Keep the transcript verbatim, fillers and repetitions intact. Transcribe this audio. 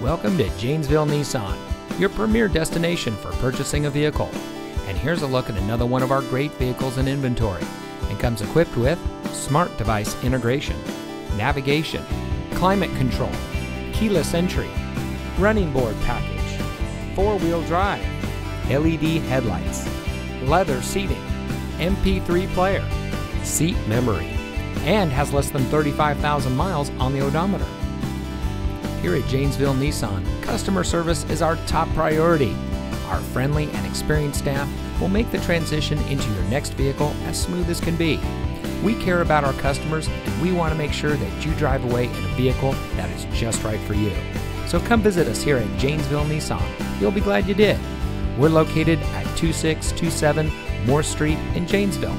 Welcome to Janesville Nissan, your premier destination for purchasing a vehicle. And here's a look at another one of our great vehicles in inventory. It comes equipped with smart device integration, navigation, climate control, keyless entry, running board package, four-wheel drive, L E D headlights, leather seating, M P three player, seat memory, and has less than thirty-five thousand miles on the odometer. Here at Janesville Nissan, customer service is our top priority. Our friendly and experienced staff will make the transition into your next vehicle as smooth as can be. We care about our customers, and we want to make sure that you drive away in a vehicle that is just right for you. So come visit us here at Janesville Nissan. You'll be glad you did. We're located at two six two seven Morse Street in Janesville.